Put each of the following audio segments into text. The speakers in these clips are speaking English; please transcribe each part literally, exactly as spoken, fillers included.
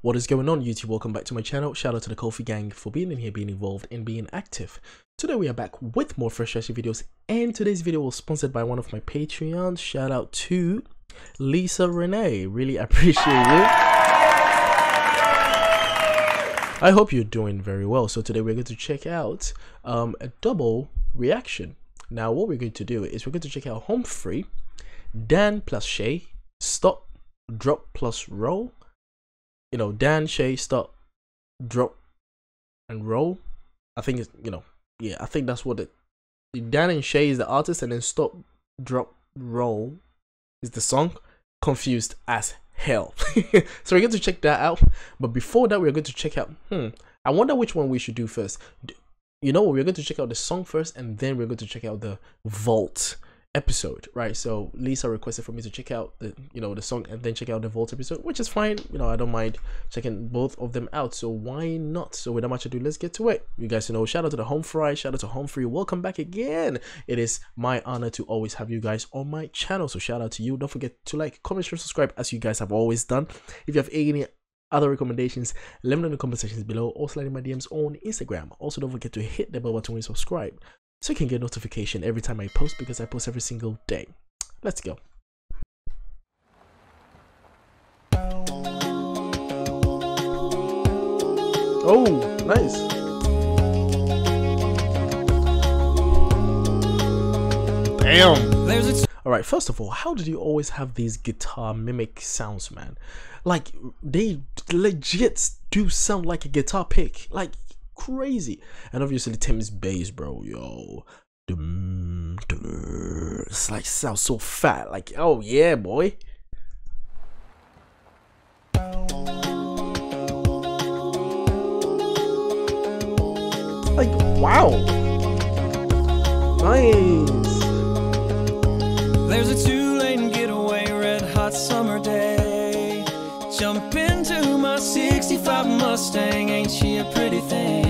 What is going on, YouTube? Welcome back to my channel. Shout out to the Ko-fi gang for being in here, being involved and being active. Today we are back with more fresh freshie videos, and today's video was sponsored by one of my Patreons. Shout out to Lisa Renee. Really appreciate you. I hope you're doing very well. So today we're going to check out um, a double reaction. Now what we're going to do is we're going to check out Home Free, Dan plus Shay, Stop, Drop plus Roll. You know, Dan, Shay, Stop, Drop and Roll. I think it's, you know, yeah, I think that's what it, Dan and Shay is the artist, and then Stop, Drop, Roll is the song. Confused as hell. So we're going to check that out. But before that, we're going to check out, hmm, I wonder which one we should do first. You know what, we're going to check out the song first, and then we're going to check out the Vault episode, right? So Lisa requested for me to check out the you know the song and then check out the Vault episode, which is fine. you know I don't mind checking both of them out, so why not? So without much ado, let's get to it. You guys know, shout out to the Home Free, shout out to Home Free, welcome back again. It is my honor to always have you guys on my channel, so shout out to you. Don't forget to like, comment, share, subscribe as you guys have always done. If you have any other recommendations, let me know in the comment sections below, or slide in my D Ms on Instagram. Also, don't forget to hit the bell button when you subscribe, so you can get notification every time I post, because I post every single day. Let's go. Oh, nice. Damn. All right, first of all, how did you always have these guitar mimic sounds, man? Like, they legit do sound like a guitar pick. Like, crazy. And obviously Tim's bass, bro. Yo, it's like sounds so fat. Like, oh yeah, boy. Like, wow, nice. There's a two-lane getaway, red hot summer day. Jump into my sixty-five Mustang, ain't she a pretty thing?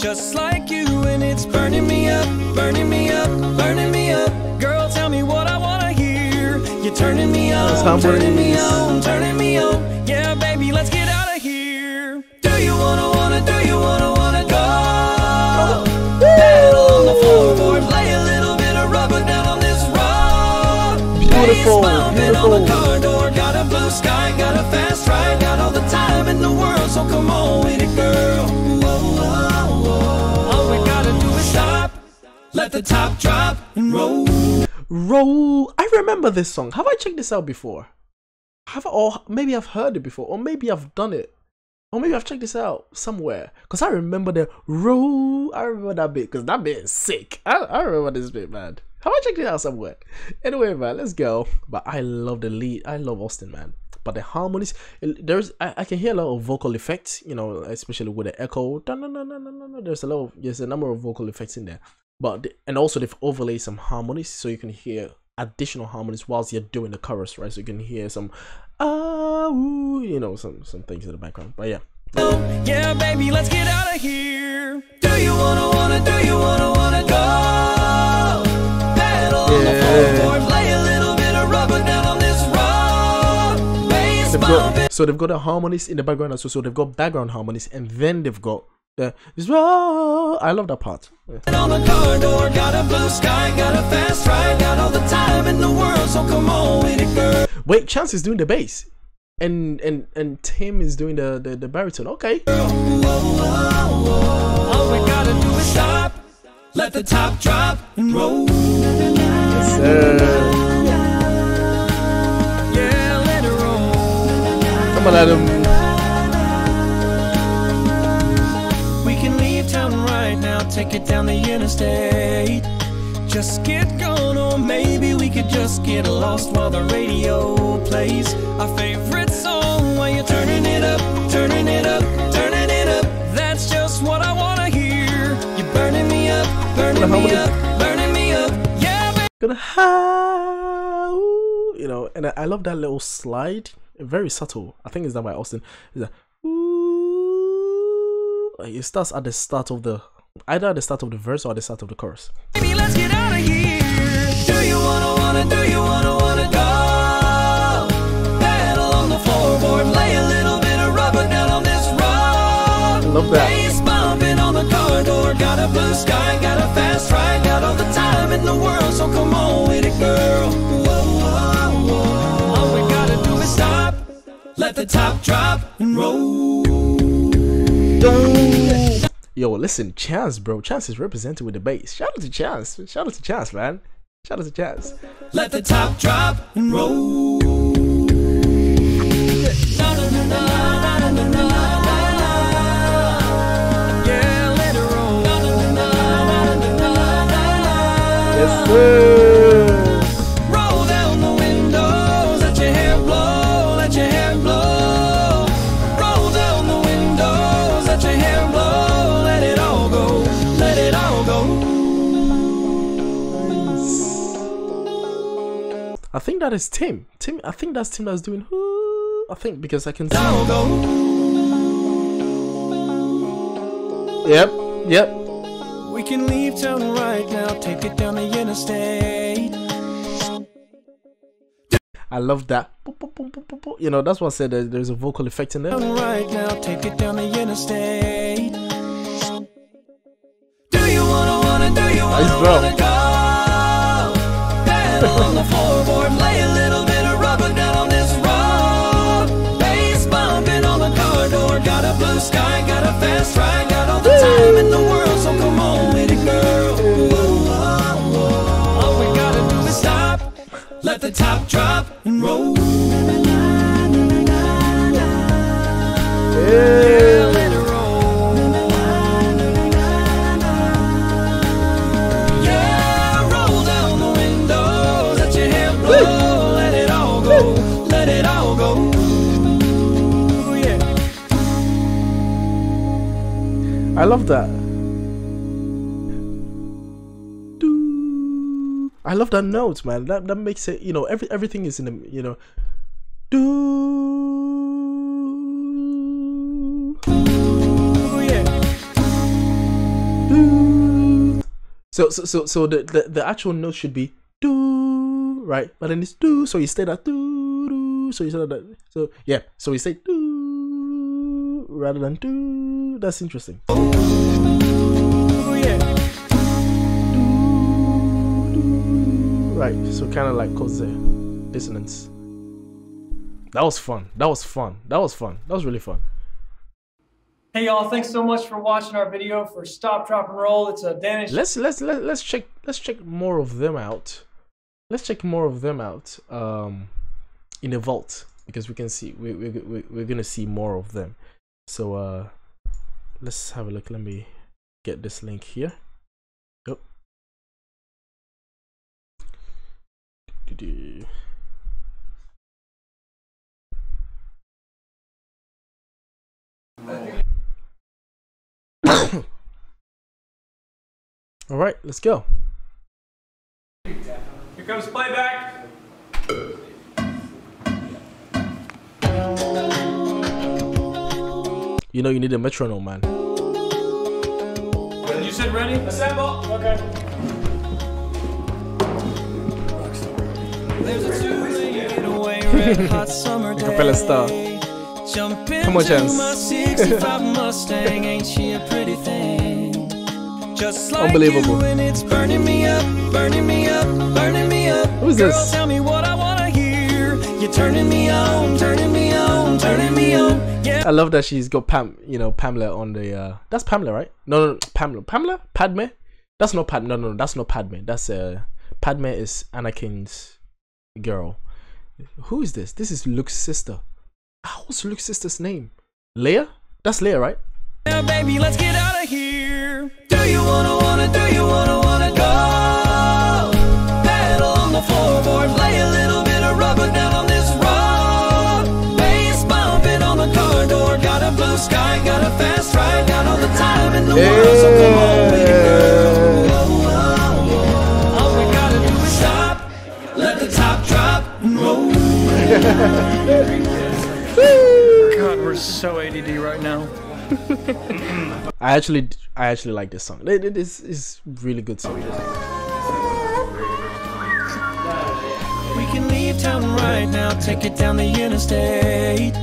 Just like you, and it's burning me up, burning me up, burning me up. Girl, tell me what I wanna hear. You're turning me on, turning me on, turning me on. Yeah, baby, let's get out of here. Do you wanna wanna, do you wanna wanna go? Pedal on the floorboard, play a little bit of rubber down on this rock. Beautiful, beautiful. On the car door, got a blue sky, got a fast ride, got all the time in the world. So come on with it, girl. Whoa, whoa. Let the top drop and roll. Roll. I remember this song. Have I checked this out before? Have I, or maybe I've heard it before, or maybe I've done it, or maybe I've checked this out somewhere. Cause I remember the roll. I remember that bit. Cause that bit is sick. I, I remember this bit, man. Have I checked it out somewhere? Anyway, man, let's go. But I love the lead. I love Austin, man. But the harmonies, there's I, I can hear a lot of vocal effects, you know, especially with the echo. There's a lot of, there's a number of vocal effects in there, but the, and also they've overlaid some harmonies, so you can hear additional harmonies whilst you're doing the chorus, right? So you can hear some, ah, ooh, you know, some some things in the background. But yeah, oh, yeah, baby, let's get out of here. Do you wanna wanna do you wanna wanna go? Pedal on the floorboard, play a little bit of rubber down on this rock. They've got, so they've got the harmonies in the background as well, so they've got background harmonies, and then they've got the I love that part. Yeah. On the car door, got a blue sky, got a fast ride, got all the time in the world, so come on with it, girl. Wait, Chance is doing the bass, and and and Tim is doing the the, the baritone. Okay. Girl, whoa, whoa, whoa. All we gotta do is stop, let the top drop and roll. Yes, sir. We can leave town right now, take it down the interstate. Just get gone, or maybe we could just get lost while the radio plays our favorite song. While you're turning it up, turning it up, turning it up. That's just what I wanna hear. You're burning me up, burning me up, burning me up. Yeah, baby. Gonna how you know, and I love that little slide. Very subtle. I think it's done by Austin. It's like, ooh. It starts at the start of the, either at the start of the verse or at the start of the chorus. Baby, let's get out of here. Do you wanna wanna do you wanna wanna go? Pedal on the floorboard, play a little bit of love that. Bass bumping on the corridor, got a blue sky, got a fast ride, got all the time in the world, so come on with it, girl. Whoa, whoa, whoa. All we gotta do is stop, let the top drop and roll. Don't. Yo, listen, Chance, bro. Chance is represented with the bass. Shout out to Chance. Shout out to Chance, man. Shout out to Chance. Let the top drop and roll. Yes, sir. Roll down the windows, let your hair blow, let your hair blow. Roll down the windows, let your hair blow, let it all go, let it all go. Nice. I think that is Tim. Tim, I think that's Tim that's doing who? I think because I can see. Yep, yep. We can leave town right now, take it down the interstate. I love that. You know, that's what I said, there's a vocal effect in there. Right now, take it down the interstate. Do you wanna wanna do you wanna, nice, wanna go? Pedal on the floorboard, lay a little bit of rubber down on this road. Bass bumping on the corridor, got a blue sky, got a fast ride, got all the time in the world. So come on with it, girl. Whoa, whoa, whoa. All we gotta do is stop, let the top drop and roll. Yeah, let it roll. Yeah, roll down the windows, let your hair blow, let it all go, let it all go. Yeah. I love that. I love that note, man. That that makes it, you know, every everything is in the, you know, do. Oh, yeah. Do. So so so so the, the the actual note should be do, right? But then it's do, so you stay that do, do, so you say that, so yeah, so you say do rather than do. That's interesting. Right, so kind of like cause the dissonance. That was fun. That was fun. That was fun. That was really fun. Hey y'all, thanks so much for watching our video for Stop, Drop, and Roll. It's a Danish. Let's let's let, let's check let's check more of them out. Let's check more of them out um, in the vault, because we can see we we, we we're gonna see more of them. So uh, let's have a look. Let me get this link here. Yep. All right, let's go. Here comes playback. You know you need a metronome, man. When you said ready, assemble. Okay. There's a two-way red hot summer day. Star. Jump into my sixty-five Mustang, ain't she a pretty thing? Just like unbelievable. You, and it's burning me up, burning me up, burning me up. Who's this? Girl, tell me what I wanna hear. You're turning me on, turning me on, turning me on. Yeah. I love that she's got Pam, you know, Pamela on the uh that's Pamela, right? No, no, no Pamela. Pamela? Padme? That's not Padme. No, no, no, that's not Padme. That's uh Padme is Anakin's girl. Who is this? This is Luke's sister. What's Luke's sister's name? Leia? That's Leia, right? Now, baby, let's get out of here. Do you wanna wanna do you wanna wanna go? Pedal on the floorboard, lay a little bit of rubber down on this road. Bass bumping on the corridor, got a blue sky, got a fast ride, got all the time in the yeah. world. So come on, baby girl. God, we're so A D D right now. I actually, I actually like this song. It, it is, it's really good song. We can leave town right now. Take it down the interstate.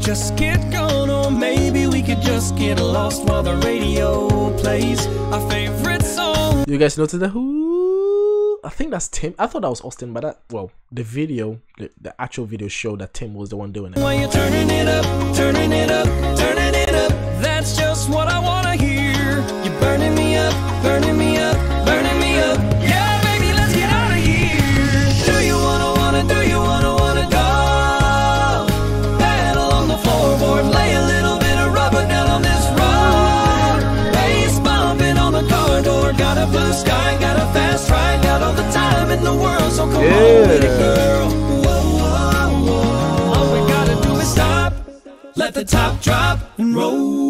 Just get going, or maybe we. could just get lost while the radio plays our favorite song. You guys noticed that? Who? I think that's Tim. I thought that was Austin, but that, well, the video, the, the actual video showed that Tim was the one doing it. Well, you're turning it up, turning it up, turning it up. That's just what I want to hear. You're burning me up, burning me up, burning me up. Yeah, baby, let's get out of here. Do you want to, want to, do you want to, want to go? Paddle on the floorboard, lay a little bit of rubber down on this road. Bass bumping on the car door, got a blue sky, got a fast ride, got all the time in the world, so come yeah. on with it, girl. Whoa, whoa, whoa. All we gotta do is stop, let the top drop and roll.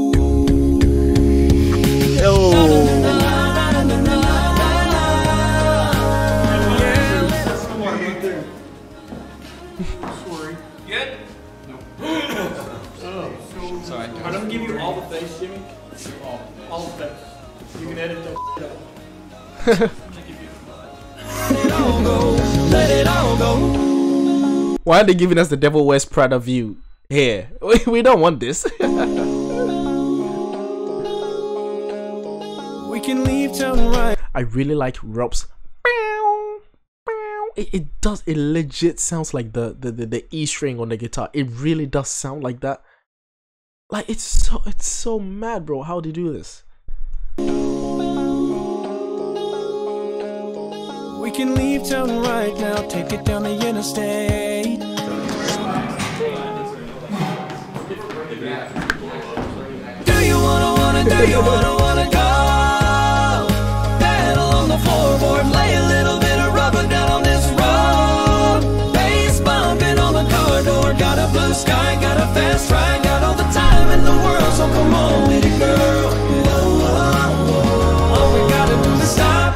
I'm gonna give you all the face, Jimmy. All, all the face. You can edit the shit out. Let it all go. Let it all go. Why are they giving us the Devil Wears Prada view here? We, we don't want this. We can leave town right. I really like Rob's. It, it does. It legit sounds like the the, the the E string on the guitar. It really does sound like that. Like, it's so, it's so mad, bro, how they do this. We can leave town right now, take it down the interstate. Do you wanna, wanna, do you wanna, wanna go? Pedal on the floorboard, lay a little bit of rubber down on this road. Bass bumping on the car door, got a blue sky, got a fast ride, got all the time in the world, so come on with it, girl. Whoa, whoa, whoa. All we gotta do is stop,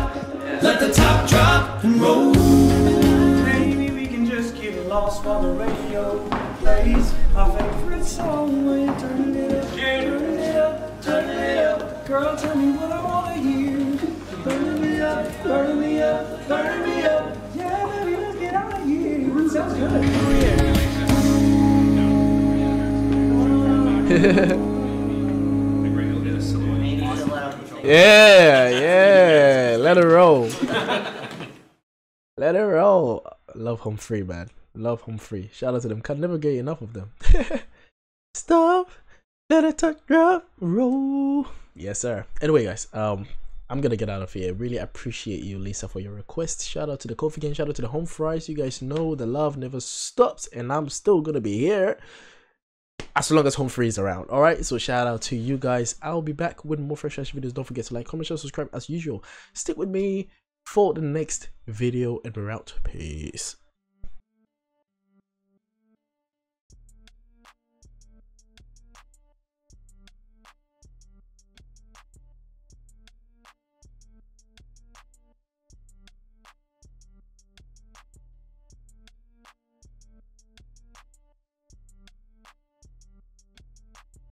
let the top drop and roll. Maybe we can just get lost while the radio plays our favorite song. Will you turn it up, turn it up, turn it up? Girl, tell me what I wanna hear. Burn me up, burn me up, burn me up. Yeah, baby, let's get out of here. Sounds good. Yeah. yeah yeah, let her roll. Let her roll. Love Home Free, man. Love Home Free. Shout out to them. Can never get enough of them. Stop, let it touch, drop, roll. Yes sir. Anyway guys, um I'm gonna get out of here. Really appreciate you, Lisa, for your request. Shout out to the Ko-fi gang, shout out to the Home Fries. You guys know the love never stops, and I'm still gonna be here as long as Home Free is around. All right, so shout out to you guys. I'll be back with more fresh fresh videos. Don't forget to like, comment, share, subscribe as usual. Stick with me for the next video, and we're out. Peace.